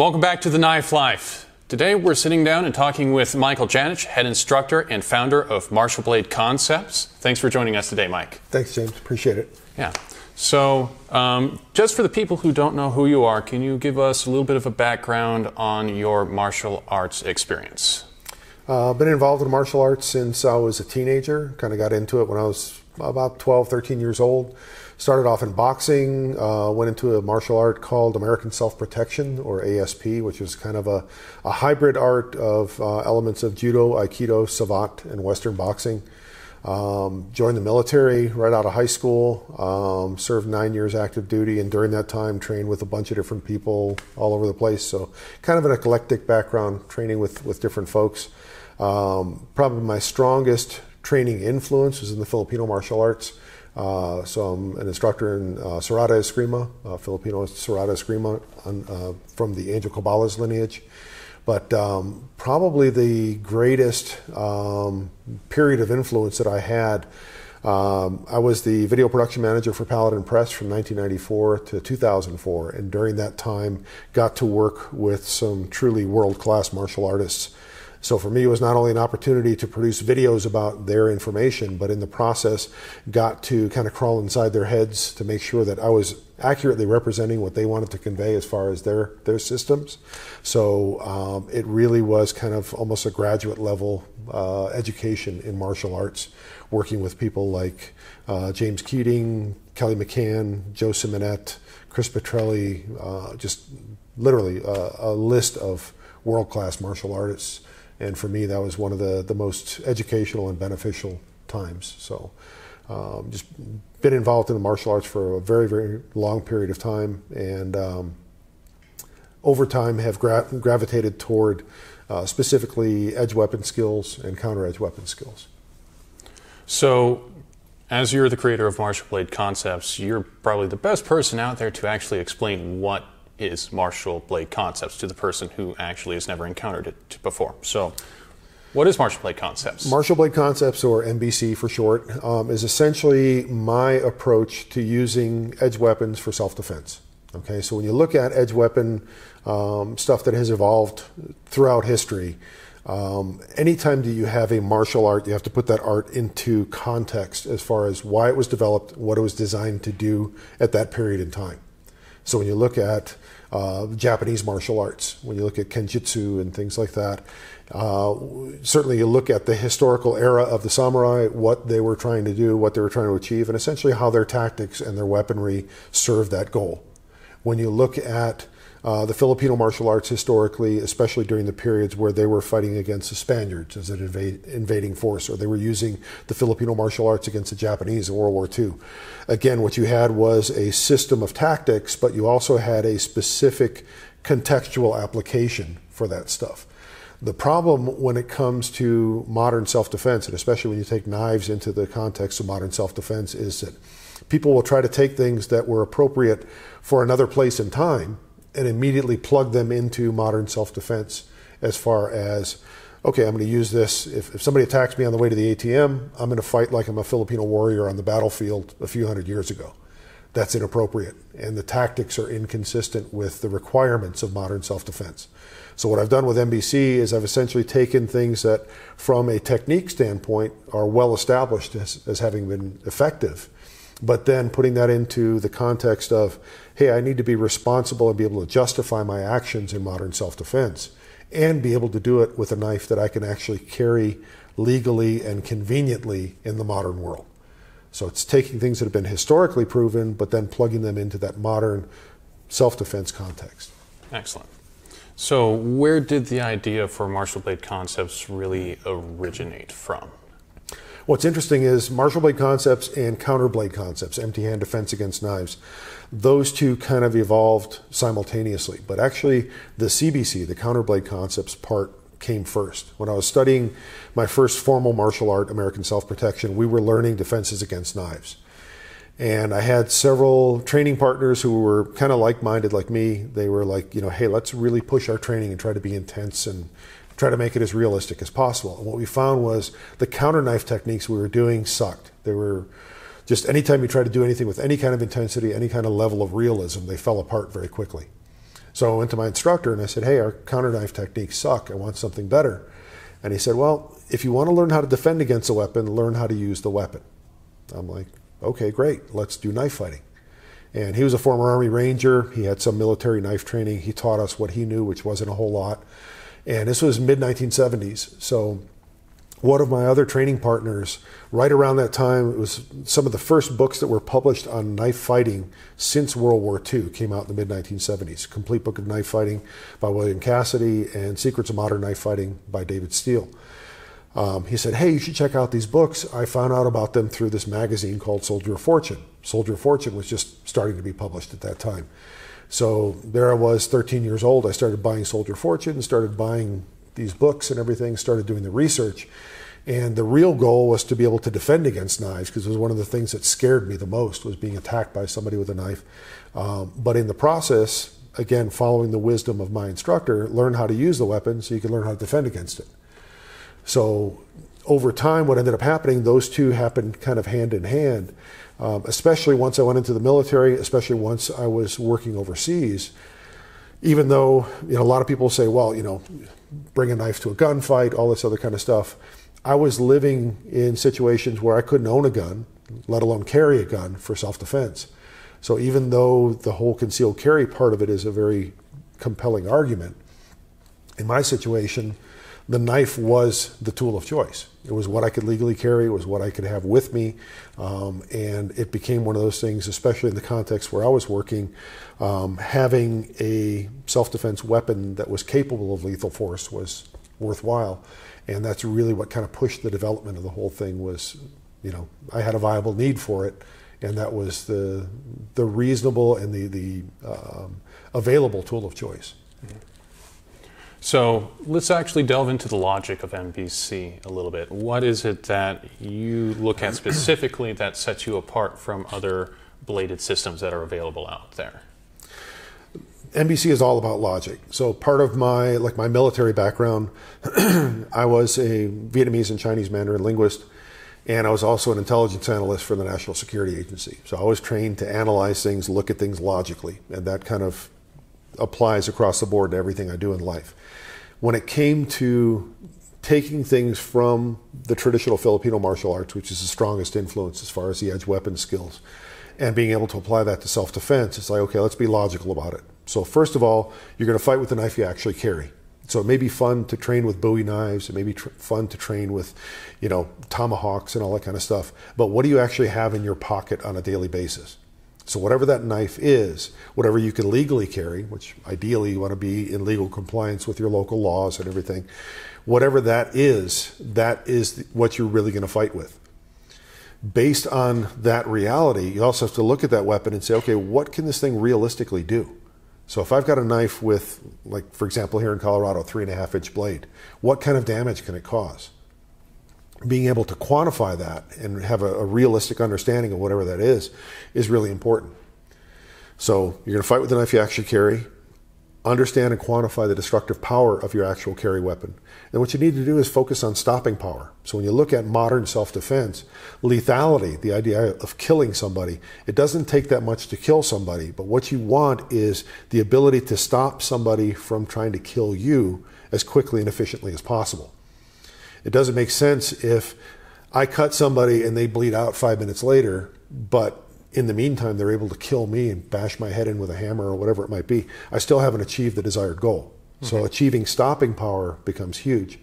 Welcome back to The Knife Life. Today we're sitting down and talking with Michael Janich, head instructor and founder of Martial Blade Concepts. Thanks for joining us today, Mike. Thanks, James. Appreciate it. Yeah. So, just for the people who don't know who you are, can you give us a little bit of a background on your martial arts experience? I've been involved in martial arts since I was a teenager. Kind of got into it when I was about 12, 13 years old. Started off in boxing, went into a martial art called American Self-Protection, or ASP, which is kind of a hybrid art of elements of Judo, Aikido, Savate, and Western boxing. Joined the military right out of high school, served 9 years active duty, and during that time trained with a bunch of different people all over the place. So kind of an eclectic background, training with different folks. Probably my strongest training influence was in the Filipino martial arts. So I'm an instructor in Serada Escrima, Filipino Serada Escrima, from the Angel Cabales lineage. But probably the greatest period of influence that I had, I was the video production manager for Paladin Press from 1994 to 2004. And during that time, got to work with some truly world-class martial artists. So for me, it was not only an opportunity to produce videos about their information, but in the process, got to kind of crawl inside their heads to make sure that I was accurately representing what they wanted to convey as far as their systems. So it really was kind of almost a graduate level education in martial arts, working with people like James Keating, Kelly McCann, Joe Simonette, Chris Petrelli, just literally a list of world-class martial artists. And for me, that was one of the most educational and beneficial times. So just been involved in the martial arts for a very, very long period of time. And over time have gravitated toward specifically edge weapon skills and counter edge weapon skills. So as you're the creator of Martial Blade Concepts, you're probably the best person out there to actually explain what is Martial Blade Concepts to the person who actually has never encountered it before. So what is Martial Blade Concepts? Martial Blade Concepts, or MBC for short, is essentially my approach to using edge weapons for self-defense. Okay, so when you look at edge weapon stuff that has evolved throughout history, anytime that you have a martial art, you have to put that art into context as far as why it was developed, what it was designed to do at that period in time. So when you look at Japanese martial arts, when you look at kenjutsu and things like that, certainly you look at the historical era of the samurai, what they were trying to do, what they were trying to achieve, and essentially how their tactics and their weaponry served that goal. When you look at the Filipino martial arts historically, especially during the periods where they were fighting against the Spaniards as an invading force, or they were using the Filipino martial arts against the Japanese in World War II. Again, what you had was a system of tactics, but you also had a specific contextual application for that stuff. The problem when it comes to modern self-defense, and especially when you take knives into the context of modern self-defense, is that people will try to take things that were appropriate for another place and time and immediately plug them into modern self-defense as far as, okay, I'm going to use this. If somebody attacks me on the way to the ATM, I'm going to fight like I'm a Filipino warrior on the battlefield a few hundred years ago. That's inappropriate. And the tactics are inconsistent with the requirements of modern self-defense. So what I've done with MBC is I've essentially taken things that, from a technique standpoint, are well established as having been effective, but then putting that into the context of, hey, I need to be responsible and be able to justify my actions in modern self-defense and be able to do it with a knife that I can actually carry legally and conveniently in the modern world. So it's taking things that have been historically proven, but then plugging them into that modern self-defense context. Excellent. So where did the idea for Martial Blade Concepts really originate from? What's interesting is Martial Blade Concepts and Counter Blade Concepts, empty hand defense against knives, those two kind of evolved simultaneously. But actually the CBC, the Counter Blade Concepts part, came first. When I was studying my first formal martial art, American Self-Protection, we were learning defenses against knives. And I had several training partners who were kind of like-minded like me. They were like, you know, hey, let's really push our training and try to be intense and try to make it as realistic as possible. And what we found was the counter knife techniques we were doing sucked. They were just, anytime you try to do anything with any kind of intensity, any kind of level of realism, they fell apart very quickly. So I went to my instructor and I said, hey, our counter knife techniques suck. I want something better. And he said, well, if you want to learn how to defend against a weapon, learn how to use the weapon. I'm like, okay, great. Let's do knife fighting. And he was a former Army Ranger. He had some military knife training. He taught us what he knew, which wasn't a whole lot. And this was mid-1970s. So one of my other training partners, right around that time, it was some of the first books that were published on knife fighting since World War II came out in the mid-1970s. Complete Book of Knife Fighting by William Cassidy and Secrets of Modern Knife Fighting by David Steele. He said, hey, you should check out these books. I found out about them through this magazine called Soldier of Fortune. Soldier of Fortune was just starting to be published at that time. So there I was, 13 years old. I started buying Soldier of Fortune, started buying these books and everything, started doing the research. And the real goal was to be able to defend against knives, because it was one of the things that scared me the most, was being attacked by somebody with a knife. But in the process, again, following the wisdom of my instructor, learn how to use the weapon so you can learn how to defend against it. So over time, what ended up happening, those two happened kind of hand in hand, especially once I went into the military, especially once I was working overseas. Even though, you know, a lot of people say, well, you know, bring a knife to a gunfight, all this other kind of stuff. I was living in situations where I couldn't own a gun, let alone carry a gun for self-defense. So even though the whole concealed carry part of it is a very compelling argument, in my situation, the knife was the tool of choice. It was what I could legally carry. It was what I could have with me. And it became one of those things, especially in the context where I was working, having a self-defense weapon that was capable of lethal force was worthwhile. And that's really what kind of pushed the development of the whole thing was, you know, I had a viable need for it. And that was the reasonable and the available tool of choice. Mm-hmm. So let's actually delve into the logic of MBC a little bit. What is it that you look at specifically that sets you apart from other bladed systems that are available out there? MBC is all about logic. So part of my, like my military background, I was a Vietnamese and Chinese Mandarin linguist, and I was also an intelligence analyst for the National Security Agency. So I was trained to analyze things, look at things logically, and that kind of applies across the board to everything I do in life. When it came to taking things from the traditional Filipino martial arts, which is the strongest influence as far as the edge weapon skills, and being able to apply that to self-defense, it's like, okay, let's be logical about it. So first of all, you're going to fight with the knife you actually carry. So it may be fun to train with Bowie knives. It may be fun to train with, you know, tomahawks and all that kind of stuff. But what do you actually have in your pocket on a daily basis? So whatever that knife is, whatever you can legally carry, which ideally you want to be in legal compliance with your local laws and everything, whatever that is what you're really going to fight with. Based on that reality, you also have to look at that weapon and say, okay, what can this thing realistically do? So if I've got a knife with, like, for example, here in Colorado, 3.5-inch blade, what kind of damage can it cause? Being able to quantify that and have a realistic understanding of whatever that is really important. So you're going to fight with the knife you actually carry, understand and quantify the destructive power of your actual carry weapon. And what you need to do is focus on stopping power. So when you look at modern self-defense, lethality, the idea of killing somebody, it doesn't take that much to kill somebody, but what you want is the ability to stop somebody from trying to kill you as quickly and efficiently as possible. It doesn't make sense if I cut somebody and they bleed out 5 minutes later, but in the meantime, they're able to kill me and bash my head in with a hammer or whatever it might be. I still haven't achieved the desired goal. Okay. So achieving stopping power becomes huge.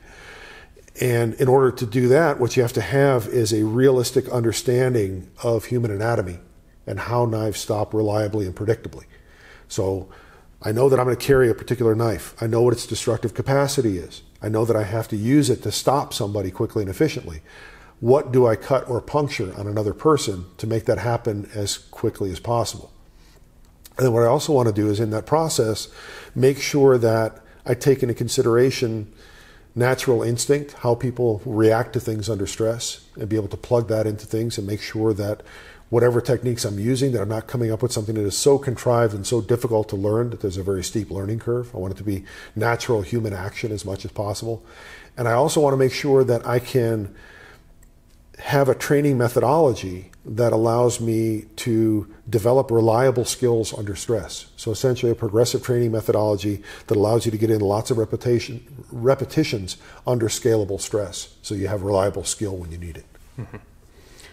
And in order to do that, what you have to have is a realistic understanding of human anatomy and how knives stop reliably and predictably. So I know that I'm going to carry a particular knife. I know what its destructive capacity is. I know that I have to use it to stop somebody quickly and efficiently. What do I cut or puncture on another person to make that happen as quickly as possible? And then what I also want to do is, in that process, make sure that I take into consideration natural instinct, how people react to things under stress, and be able to plug that into things and make sure that whatever techniques I'm using, that I'm not coming up with something that is so contrived and so difficult to learn that there's a very steep learning curve. I want it to be natural human action as much as possible. And I also want to make sure that I can have a training methodology that allows me to develop reliable skills under stress. So essentially a progressive training methodology that allows you to get in lots of repetitions under scalable stress. So you have reliable skill when you need it. Mm-hmm.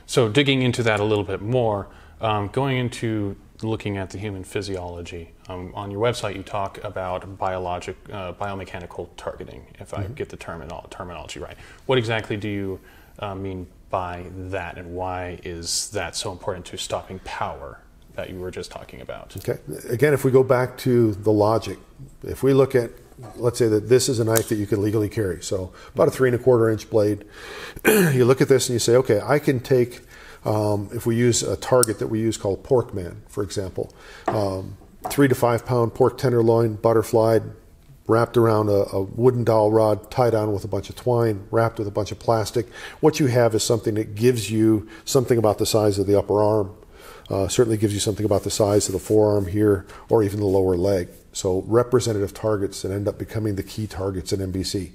So digging into that a little bit more, going into looking at the human physiology, on your website you talk about biomechanical targeting, if I get the terminology right. What exactly do you mean by that, and why is that so important to stopping power that you were just talking about? Okay. Again, if we go back to the logic, if we look at, let's say that this is a knife that you can legally carry, so about a 3¼ inch blade. You look at this and you say, okay, I can take, if we use a target that we use called Pork Man, for example, 3 to 5 pound pork tenderloin, butterflied, wrapped around a wooden dowel rod, tied down with a bunch of twine, wrapped with a bunch of plastic. What you have is something that gives you something about the size of the upper arm, certainly gives you something about the size of the forearm here, or even the lower leg. So representative targets that end up becoming the key targets in MBC.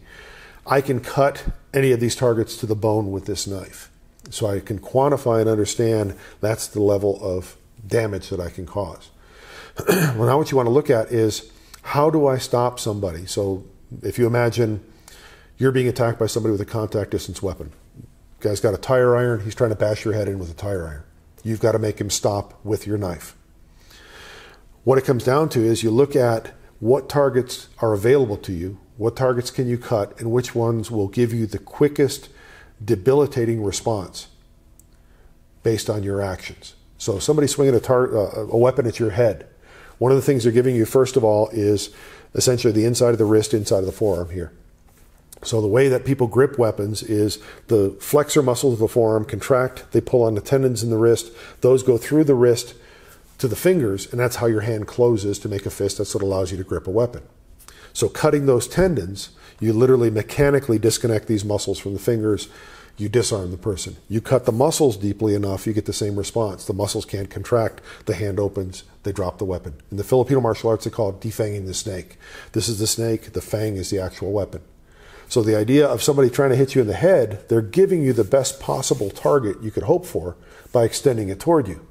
I can cut any of these targets to the bone with this knife. So I can quantify and understand that's the level of damage that I can cause. Well, now what you want to look at is, how do I stop somebody? So if you imagine you're being attacked by somebody with a contact distance weapon. Guy's got a tire iron. He's trying to bash your head in with a tire iron. You've got to make him stop with your knife. What it comes down to is you look at what targets are available to you, what targets can you cut, and which ones will give you the quickest debilitating response based on your actions. So if somebody's swinging a weapon at your head, one of the things they're giving you, first of all, is essentially the inside of the wrist, inside of the forearm here. So the way that people grip weapons is the flexor muscles of the forearm contract, they pull on the tendons in the wrist, those go through the wrist to the fingers, and that's how your hand closes to make a fist. That's what allows you to grip a weapon. So cutting those tendons, you literally mechanically disconnect these muscles from the fingers, you disarm the person. You cut the muscles deeply enough, you get the same response. The muscles can't contract, the hand opens, they drop the weapon. In the Filipino martial arts, they call it defanging the snake. This is the snake, the fang is the actual weapon. So the idea of somebody trying to hit you in the head, they're giving you the best possible target you could hope for by extending it toward you.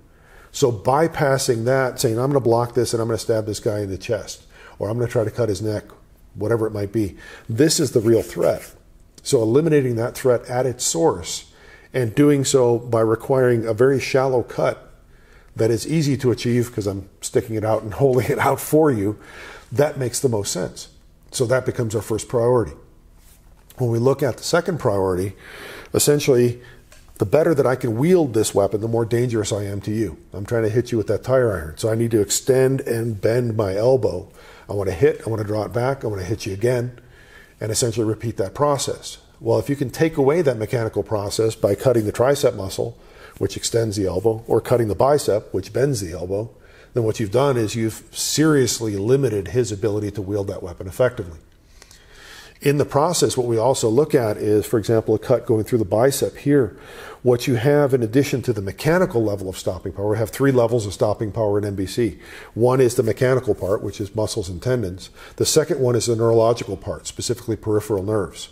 So bypassing that, saying, I'm going to block this and I'm going to stab this guy in the chest, or I'm going to try to cut his neck, whatever it might be, this is the real threat. So eliminating that threat at its source, and doing so by requiring a very shallow cut that is easy to achieve because I'm sticking it out and holding it out for you, that makes the most sense. So that becomes our first priority. When we look at the second priority, essentially, the better that I can wield this weapon, the more dangerous I am to you. I'm trying to hit you with that tire iron. So I need to extend and bend my elbow. I want to hit, I want to draw it back, I want to hit you again, and essentially repeat that process. Well, if you can take away that mechanical process by cutting the tricep muscle, which extends the elbow, or cutting the bicep, which bends the elbow, then what you've done is you've seriously limited his ability to wield that weapon effectively. In the process, what we also look at is, for example, a cut going through the bicep here. What you have, in addition to the mechanical level of stopping power, we have 3 levels of stopping power in MBC. One is the mechanical part, which is muscles and tendons. The second one is the neurological part, specifically peripheral nerves.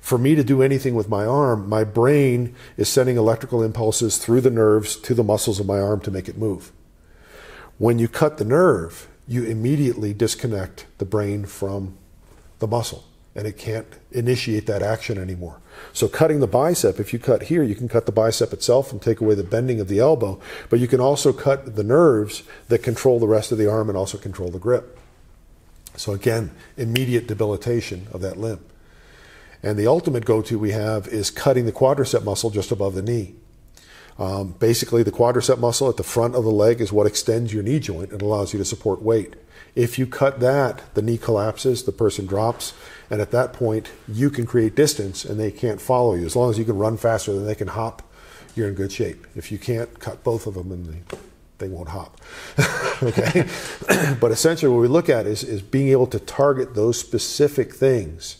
For me to do anything with my arm, my brain is sending electrical impulses through the nerves to the muscles of my arm to make it move. When you cut the nerve, you immediately disconnect the brain from the muscle, and it can't initiate that action anymore. So cutting the bicep, if you cut here, you can cut the bicep itself and take away the bending of the elbow, but you can also cut the nerves that control the rest of the arm and also control the grip. So again, immediate debilitation of that limb. And the ultimate go-to we have is cutting the quadricep muscle just above the knee. Basically, the quadricep muscle at the front of the leg is what extends your knee joint and allows you to support weight. If you cut that, the knee collapses, the person drops, and at that point, you can create distance and they can't follow you. As long as you can run faster than they can hop, you're in good shape. If you can't, cut both of them and they won't hop. Okay? But essentially what we look at is being able to target those specific things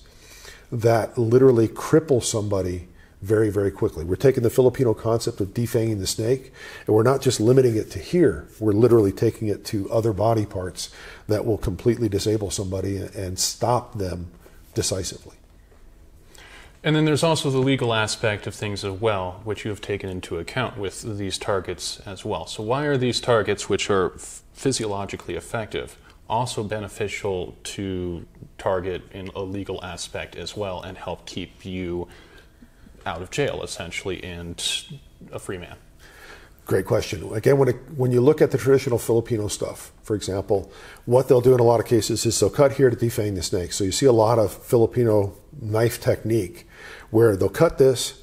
that literally cripple somebody very, very quickly. We're taking the Filipino concept of defanging the snake, and we're not just limiting it to here, we're literally taking it to other body parts that will completely disable somebody and stop them decisively. And then there's also the legal aspect of things as well, which you have taken into account with these targets as well. So why are these targets, which are physiologically effective, also beneficial to target in a legal aspect as well and help keep you out of jail, essentially, and a free man? Great question. Again, when you look at the traditional Filipino stuff, for example, what they'll do in a lot of cases is they'll cut here to defang the snake. So you see a lot of Filipino knife technique where they'll cut this,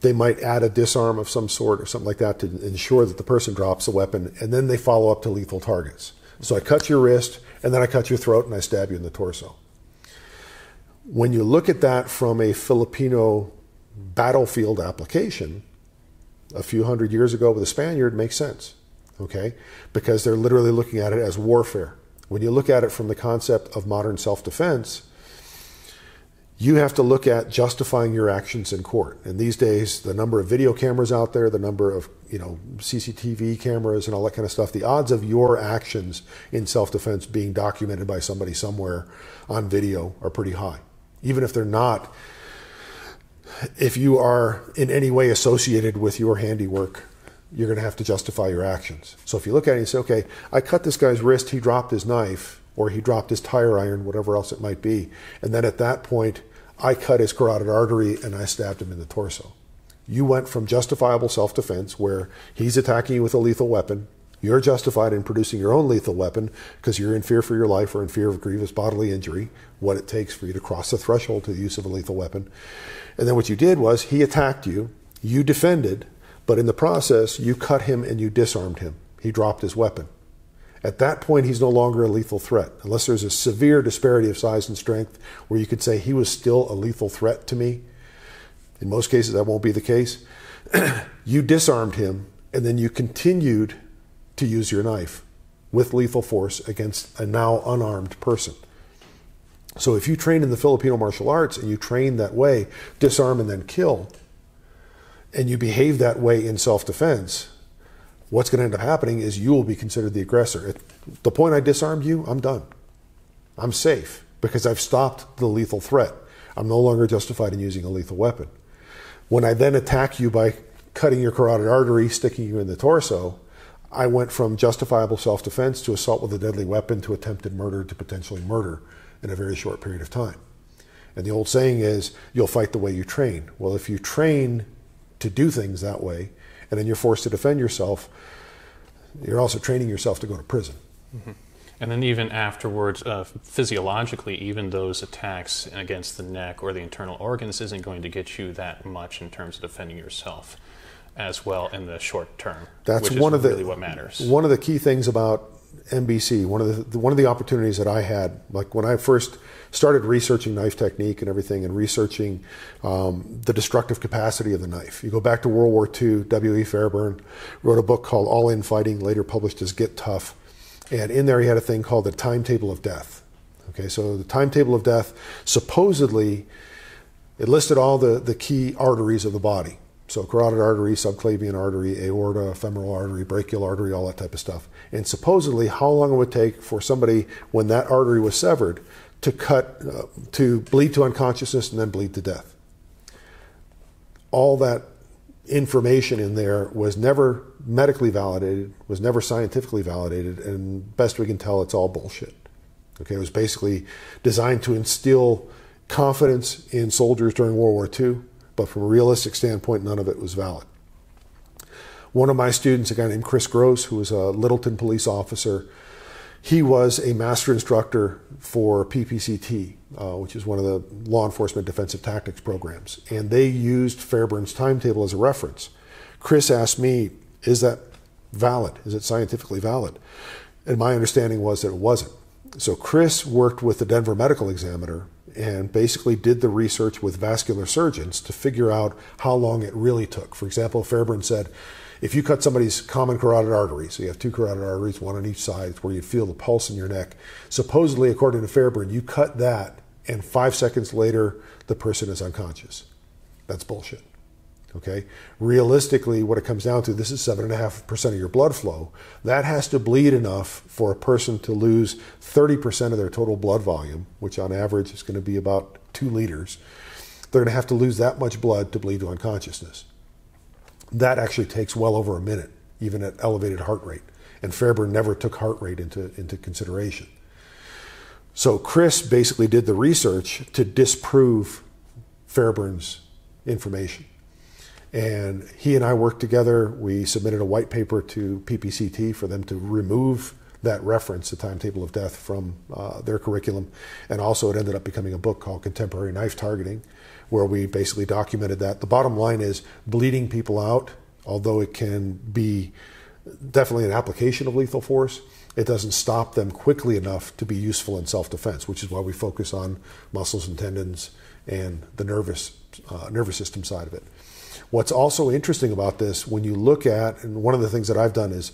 they might add a disarm of some sort or something like that to ensure that the person drops the weapon, and then they follow up to lethal targets. So I cut your wrist, and then I cut your throat, and I stab you in the torso. When you look at that from a Filipino battlefield application, a few hundred years ago with a Spaniard, makes sense, okay? Because they're literally looking at it as warfare. When you look at it from the concept of modern self-defense, you have to look at justifying your actions in court. And these days, the number of video cameras out there, the number of, you know, CCTV cameras and all that kind of stuff, the odds of your actions in self-defense being documented by somebody somewhere on video are pretty high. Even if they're not, if you are in any way associated with your handiwork, you're going to have to justify your actions. So if you look at it and say, okay, I cut this guy's wrist, he dropped his knife, or he dropped his tire iron, whatever else it might be, and then at that point, I cut his carotid artery and I stabbed him in the torso. You went from justifiable self-defense, where he's attacking you with a lethal weapon, you're justified in producing your own lethal weapon because you're in fear for your life or in fear of grievous bodily injury, what it takes for you to cross the threshold to the use of a lethal weapon. And then what you did was he attacked you, you defended, but in the process, you cut him and you disarmed him. He dropped his weapon. At that point, he's no longer a lethal threat, unless there's a severe disparity of size and strength where you could say he was still a lethal threat to me. In most cases, that won't be the case. You disarmed him, and then you continued to use your knife with lethal force against a now unarmed person. So if you train in the Filipino martial arts and you train that way, disarm and then kill, and you behave that way in self-defense, what's going to end up happening is you will be considered the aggressor. At the point I disarmed you, I'm done. I'm safe because I've stopped the lethal threat. I'm no longer justified in using a lethal weapon. When I then attack you by cutting your carotid artery, sticking you in the torso, I went from justifiable self-defense to assault with a deadly weapon to attempted murder to potentially murder in a very short period of time. And the old saying is, you'll fight the way you train. Well, if you train to do things that way, and then you're forced to defend yourself, you're also training yourself to go to prison. Mm-hmm. And then even afterwards, physiologically, even those attacks against the neck or the internal organs isn't going to get you that much in terms of defending yourself as well in the short term. That's one of really what matters. One of the key things about MBC, one of the opportunities that I had, like when I first started researching knife technique and everything, and researching the destructive capacity of the knife. You go back to World War II, W.E. Fairbairn wrote a book called All-In Fighting, later published as Get Tough, and in there he had a thing called the Timetable of Death. Okay, so the Timetable of Death, supposedly, it listed all the key arteries of the body. So carotid artery, subclavian artery, aorta, femoral artery, brachial artery, all that type of stuff. And supposedly how long it would take for somebody, when that artery was severed, to bleed to unconsciousness and then bleed to death. All that information in there was never medically validated, was never scientifically validated, and best we can tell, it's all bullshit. Okay, it was basically designed to instill confidence in soldiers during World War II, but from a realistic standpoint, none of it was valid. One of my students, a guy named Chris Gross, who was a Littleton police officer, he was a master instructor for PPCT, which is one of the law enforcement defensive tactics programs. And they used Fairburn's timetable as a reference. Chris asked me, is that valid? Is it scientifically valid? And my understanding was that it wasn't. So Chris worked with the Denver Medical Examiner and basically did the research with vascular surgeons to figure out how long it really took. For example, Fairbairn said, if you cut somebody's common carotid artery, so you have two carotid arteries, one on each side, where you feel the pulse in your neck, supposedly, according to Fairbairn, you cut that, and 5 seconds later, the person is unconscious. That's bullshit, okay? Realistically, what it comes down to, this is 7.5% of your blood flow. That has to bleed enough for a person to lose 30% of their total blood volume, which on average is going to be about 2 liters, they're going to have to lose that much blood to bleed to unconsciousness. That actually takes well over a minute, even at elevated heart rate. And Fairbairn never took heart rate into consideration. So Chris basically did the research to disprove Fairburn's information. And he and I worked together. We submitted a white paper to PPCT for them to remove that reference, the Timetable of Death, from their curriculum. And also it ended up becoming a book called Contemporary Knife Targeting, where we basically documented that. The bottom line is bleeding people out, although it can be definitely an application of lethal force, it doesn't stop them quickly enough to be useful in self-defense, which is why we focus on muscles and tendons and the nervous system side of it. What's also interesting about this, when you look at, and one of the things that I've done is,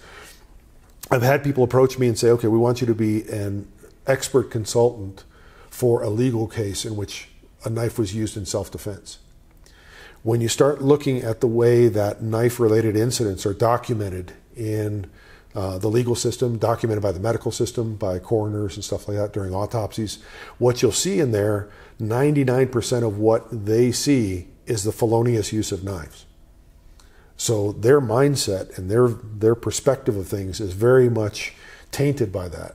I've had people approach me and say, okay, we want you to be an expert consultant for a legal case in which a knife was used in self-defense. When you start looking at the way that knife-related incidents are documented in the legal system, documented by the medical system, by coroners and stuff like that during autopsies, what you'll see in there, 99% of what they see is the felonious use of knives. So their mindset and their perspective of things is very much tainted by that.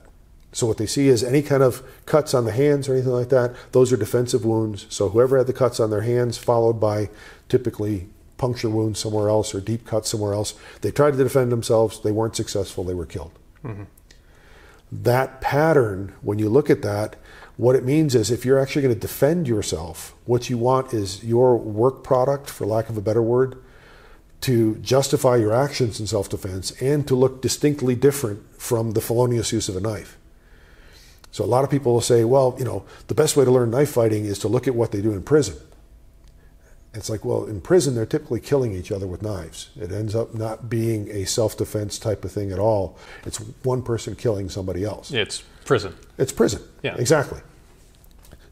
So what they see is any kind of cuts on the hands or anything like that, those are defensive wounds. So whoever had the cuts on their hands followed by typically puncture wounds somewhere else or deep cuts somewhere else, they tried to defend themselves, they weren't successful, they were killed. Mm-hmm. That pattern, when you look at that, what it means is if you're actually going to defend yourself, what you want is your work product, for lack of a better word, to justify your actions in self-defense and to look distinctly different from the felonious use of a knife. So a lot of people will say, well, you know, the best way to learn knife fighting is to look at what they do in prison. It's like, well, in prison, they're typically killing each other with knives. It ends up not being a self-defense type of thing at all. It's one person killing somebody else. It's prison. It's prison. Yeah. Exactly.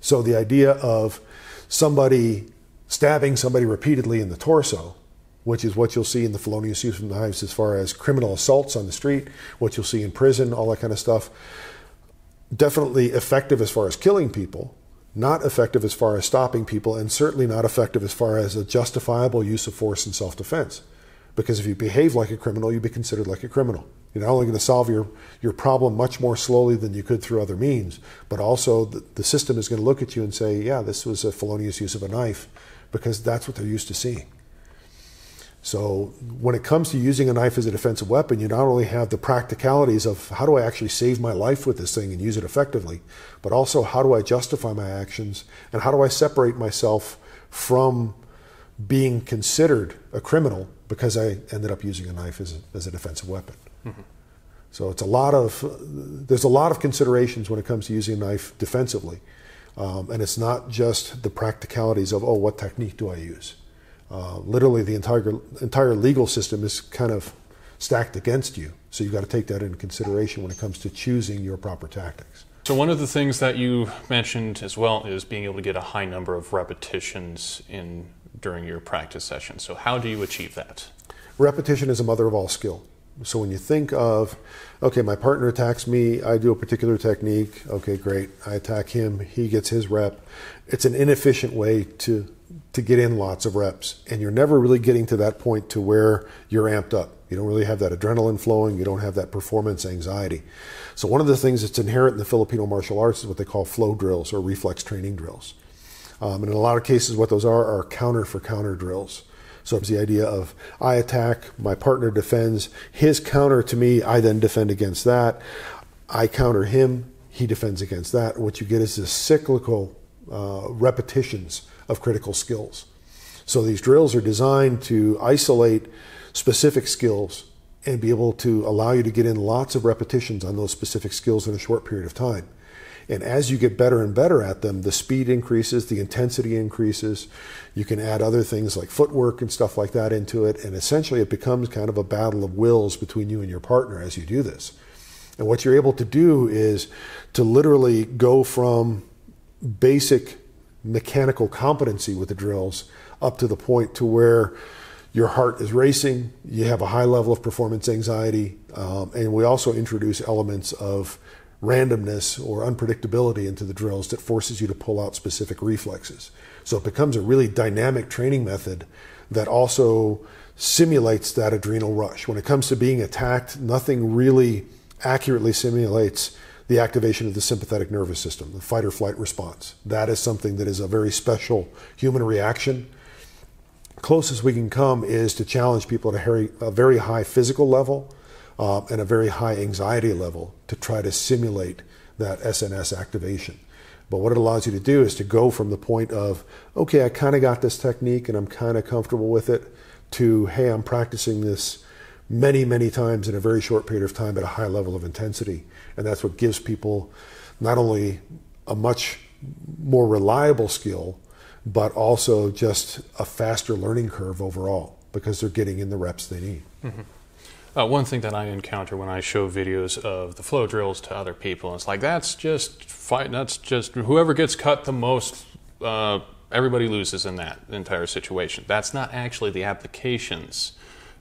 So the idea of somebody stabbing somebody repeatedly in the torso, which is what you'll see in the felonious use of knives as far as criminal assaults on the street, what you'll see in prison, all that kind of stuff. Definitely effective as far as killing people, not effective as far as stopping people, and certainly not effective as far as a justifiable use of force in self-defense. Because if you behave like a criminal, you'll be considered like a criminal. You're not only going to solve your problem much more slowly than you could through other means, but also the system is going to look at you and say, yeah, this was a felonious use of a knife, because that's what they're used to seeing. So when it comes to using a knife as a defensive weapon, you not only have the practicalities of how do I actually save my life with this thing and use it effectively, but also how do I justify my actions and how do I separate myself from being considered a criminal because I ended up using a knife as a defensive weapon. Mm-hmm. So it's there's a lot of considerations when it comes to using a knife defensively. And it's not just the practicalities of, oh, what technique do I use? Literally the entire legal system is kind of stacked against you. So you've got to take that into consideration when it comes to choosing your proper tactics. So one of the things that you mentioned as well is being able to get a high number of repetitions in during your practice session. So how do you achieve that? Repetition is the mother of all skill. So when you think of, okay, my partner attacks me, I do a particular technique, okay, great, I attack him, he gets his rep. It's an inefficient way to get in lots of reps, and you're never really getting to that point to where you're amped up. You don't really have that adrenaline flowing, you don't have that performance anxiety. So one of the things that's inherent in the Filipino martial arts is what they call flow drills or reflex training drills. And in a lot of cases what those are counter for counter drills. So it's the idea of I attack, my partner defends, his counter to me, I then defend against that. I counter him, he defends against that. What you get is this cyclical repetitions of critical skills. So these drills are designed to isolate specific skills and be able to allow you to get in lots of repetitions on those specific skills in a short period of time. And as you get better and better at them, the speed increases, the intensity increases. You can add other things like footwork and stuff like that into it. And essentially it becomes kind of a battle of wills between you and your partner as you do this. And what you're able to do is to literally go from basic mechanical competency with the drills up to the point to where your heart is racing, you have a high level of performance anxiety, and we also introduce elements of randomness or unpredictability into the drills that forces you to pull out specific reflexes. So it becomes a really dynamic training method that also simulates that adrenal rush. When it comes to being attacked, nothing really accurately simulates the activation of the sympathetic nervous system, the fight or flight response. That is something that is a very special human reaction. Closest we can come is to challenge people at a very high physical level and a very high anxiety level to try to simulate that SNS activation. But what it allows you to do is to go from the point of, okay, I kind of got this technique and I'm kind of comfortable with it, to, hey, I'm practicing this many, many times in a very short period of time at a high level of intensity. And that's what gives people not only a much more reliable skill, but also just a faster learning curve overall, because they're getting in the reps they need. Mm-hmm. One thing that I encounter when I show videos of the flow drills to other people, it's like, that's just fight, that's just whoever gets cut the most, everybody loses in that entire situation. That's not actually the applications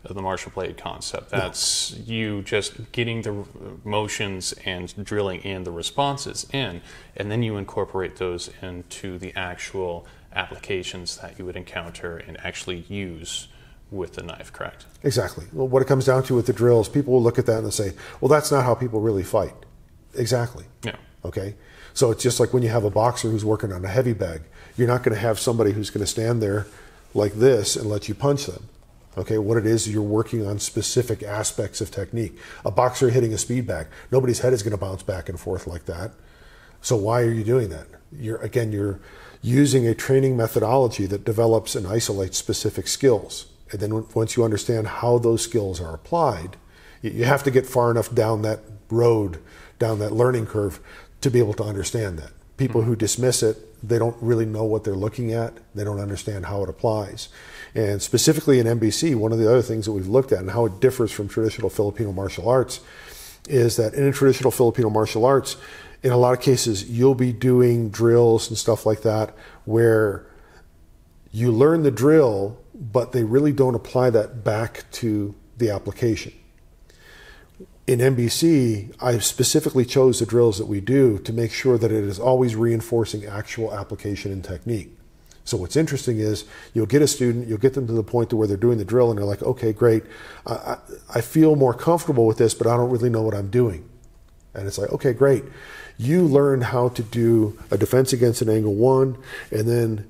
of the martial blade concept. That's you just getting the motions and drilling in the responses in, and then you incorporate those into the actual applications that you would encounter and actually use with the knife, correct? Exactly. Well, what it comes down to with the drills, people will look at that and say, well, that's not how people really fight. Exactly. Yeah. Okay? So it's just like when you have a boxer who's working on a heavy bag, you're not going to have somebody who's going to stand there like this and let you punch them. Okay, what it is, you're working on specific aspects of technique. A boxer hitting a speed bag, nobody's head is going to bounce back and forth like that. So why are you doing that? You're using a training methodology that develops and isolates specific skills. And then once you understand how those skills are applied, you have to get far enough down that road, down that learning curve, to be able to understand that. People who dismiss it, they don't really know what they're looking at. They don't understand how it applies. And specifically in MBC, one of the other things that we've looked at and how it differs from traditional Filipino martial arts is that in a traditional Filipino martial arts, in a lot of cases, you'll be doing drills and stuff like that where you learn the drill, but they really don't apply that back to the application. In MBC, I specifically chose the drills that we do to make sure that it is always reinforcing actual application and technique. So what's interesting is you'll get a student, you'll get them to the point to where they're doing the drill and they're like, okay, great, I feel more comfortable with this, but I don't really know what I'm doing. And it's like, okay, great. You learned how to do a defense against an angle one, and then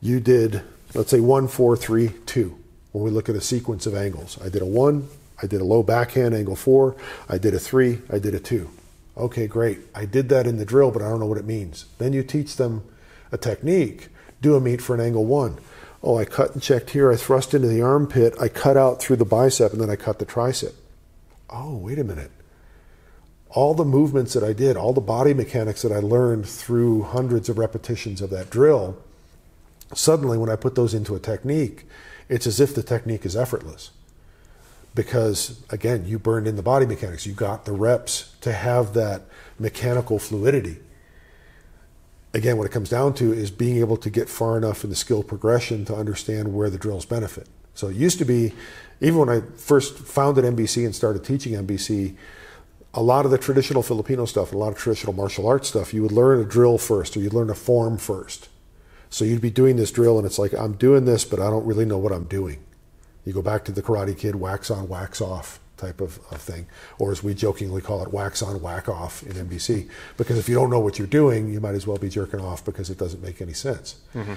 you did, let's say, 1, 4, 3, 2. When we look at a sequence of angles, I did a 1, I did a low backhand, angle 4, I did a 3, I did a 2. Okay, great. I did that in the drill, but I don't know what it means. Then you teach them a technique, do a meet for an angle 1. Oh, I cut and checked here, I thrust into the armpit, I cut out through the bicep, and then I cut the tricep. Oh, wait a minute. All the movements that I did, all the body mechanics that I learned through hundreds of repetitions of that drill, suddenly when I put those into a technique, it's as if the technique is effortless. Because, again, you burned in the body mechanics. You got the reps to have that mechanical fluidity. Again, what it comes down to is being able to get far enough in the skill progression to understand where the drills benefit. So it used to be, even when I first founded MBC and started teaching MBC, a lot of the traditional Filipino stuff, a lot of traditional martial arts stuff, you would learn a drill first, or you'd learn a form first. So you'd be doing this drill, and it's like, I'm doing this, but I don't really know what I'm doing. You go back to the Karate Kid, wax on, wax off type of thing. Or as we jokingly call it, wax on, whack off in MBC. Because if you don't know what you're doing, you might as well be jerking off because it doesn't make any sense. Mm-hmm.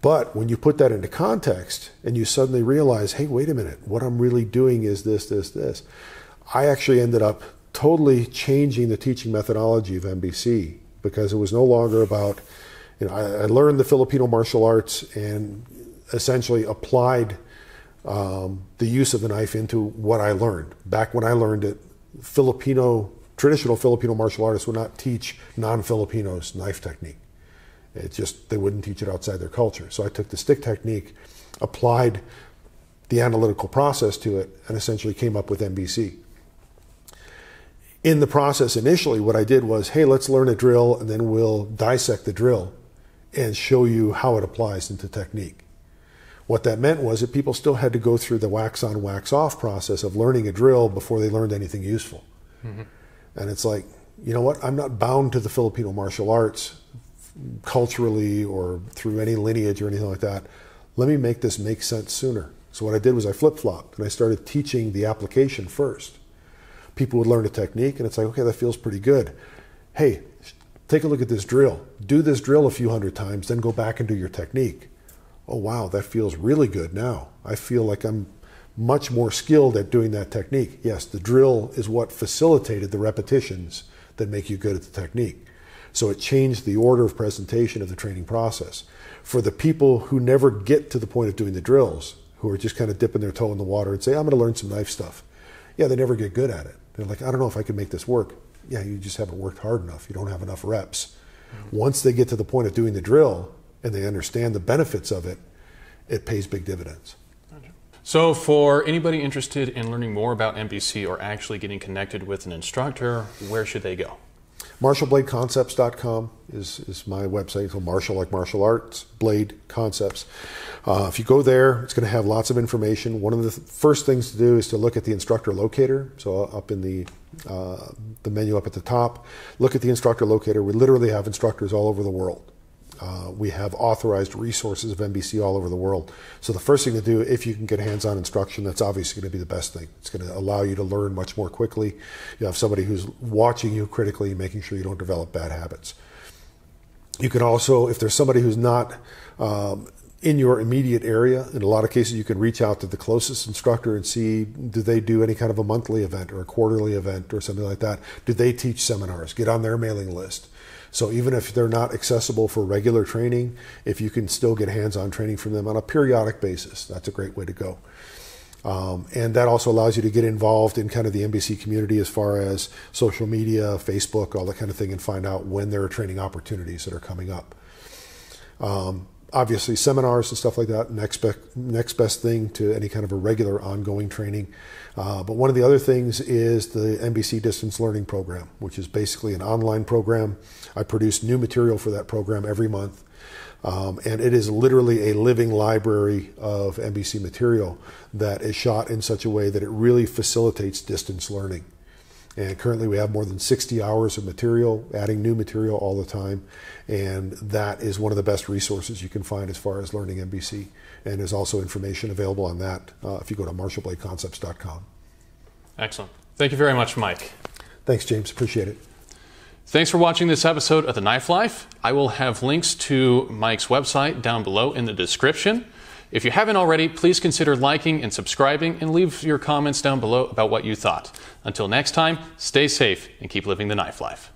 But when you put that into context and you suddenly realize, hey, wait a minute, what I'm really doing is this, this, this. I actually ended up totally changing the teaching methodology of MBC because it was no longer about, you know, I learned the Filipino martial arts and essentially applied the use of the knife into what I learned. Back when I learned it, traditional Filipino martial artists would not teach non-Filipinos knife technique. It's just they wouldn't teach it outside their culture. So I took the stick technique, applied the analytical process to it, and essentially came up with MBC. In the process initially, what I did was, hey, let's learn a drill, and then we'll dissect the drill and show you how it applies into technique. What that meant was that people still had to go through the wax on, wax off process of learning a drill before they learned anything useful. Mm-hmm. And it's like, you know what, I'm not bound to the Filipino martial arts culturally or through any lineage or anything like that. Let me make this make sense sooner. So what I did was I flip-flopped and I started teaching the application first. People would learn a technique and it's like, okay, that feels pretty good. Hey, take a look at this drill. Do this drill a few hundred times, then go back and do your technique. Oh, wow, that feels really good now. I feel like I'm much more skilled at doing that technique. Yes, the drill is what facilitated the repetitions that make you good at the technique. So it changed the order of presentation of the training process. For the people who never get to the point of doing the drills, who are just kind of dipping their toe in the water and say, I'm going to learn some knife stuff. Yeah, they never get good at it. They're like, I don't know if I can make this work. Yeah, you just haven't worked hard enough. You don't have enough reps. Once they get to the point of doing the drill and they understand the benefits of it, it pays big dividends. So for anybody interested in learning more about MBC or actually getting connected with an instructor, where should they go? MartialBladeConcepts.com is my website. So martial like martial arts, blade concepts. If you go there, it's going to have lots of information. One of the first things to do is to look at the instructor locator. So up in the menu up at the top, look at the instructor locator. We literally have instructors all over the world. We have authorized resources of MBC all over the world. So the first thing to do, if you can get hands-on instruction, that's obviously going to be the best thing. It's going to allow you to learn much more quickly. You have somebody who's watching you critically, making sure you don't develop bad habits. You can also, if there's somebody who's not in your immediate area, in a lot of cases you can reach out to the closest instructor and see, do they do any kind of a monthly event or a quarterly event or something like that? Do they teach seminars? Get on their mailing list. So even if they're not accessible for regular training, if you can still get hands-on training from them on a periodic basis, that's a great way to go. And that also allows you to get involved in kind of the MBC community as far as social media, Facebook, all that kind of thing, and find out when there are training opportunities that are coming up. Obviously, seminars and stuff like that, next best thing to any kind of a regular ongoing training. But one of the other things is the MBC Distance Learning Program, which is basically an online program. I produce new material for that program every month. And it is literally a living library of MBC material that is shot in such a way that it really facilitates distance learning. And currently we have more than 60 hours of material, adding new material all the time. And that is one of the best resources you can find as far as learning MBC. And there's also information available on that if you go to martialbladeconcepts.com. Excellent. Thank you very much, Mike. Thanks, James. Appreciate it. Thanks for watching this episode of The Knife Life. I will have links to Mike's website down below in the description. If you haven't already, please consider liking and subscribing and leave your comments down below about what you thought. Until next time, stay safe and keep living the knife life.